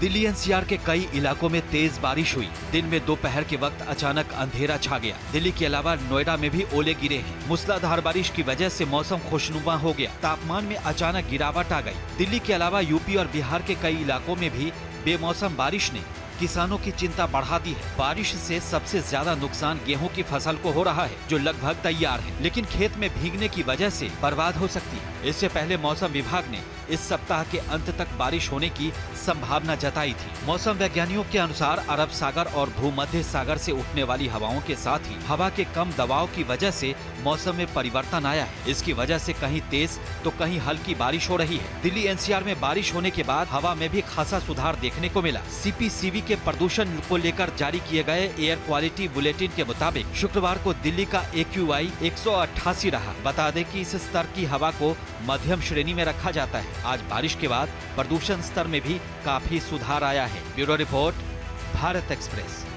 Delhi NCR के कई इलाकों में तेज बारिश हुई। दिन में दोपहर के वक्त अचानक अंधेरा छा गया। दिल्ली के अलावा नोएडा में भी ओले गिरे हैं। मूसलाधार बारिश की वजह से मौसम खुशनुमा हो गया। तापमान में अचानक गिरावट आ गई। दिल्ली के अलावा यूपी और बिहार के कई इलाकों में भी बेमौसम बारिश ने किसानों की चिंता बढ़ा दी है। बारिश से सबसे ज्यादा नुकसान गेहूं की फसल को हो रहा है, जो लगभग तैयार है, लेकिन खेत में भीगने की वजह से बर्बाद हो सकती है। इससे पहले मौसम विभाग ने इस सप्ताह के अंत तक बारिश होने की संभावना जताई थी। मौसम वैज्ञानियों के अनुसार अरब सागर और भूमध्य सागर से उठने वाली हवाओं के साथ ही हवा के कम दबाव की वजह से मौसम में परिवर्तन आया है। इसकी वजह से कहीं तेज तो कहीं हल्की बारिश हो रही है। दिल्ली एनसीआर में बारिश होने के बाद हवा में भी खासा सुधार देखने को मिला। CPCV के प्रदूषण को लेकर जारी किए गए एयर क्वालिटी बुलेटिन के मुताबिक शुक्रवार को दिल्ली का AQI 188 रहा। बता दें कि इस स्तर की हवा को मध्यम श्रेणी में रखा जाता है। आज बारिश के बाद प्रदूषण स्तर में भी काफी सुधार आया है। Bureau report, Bharat express.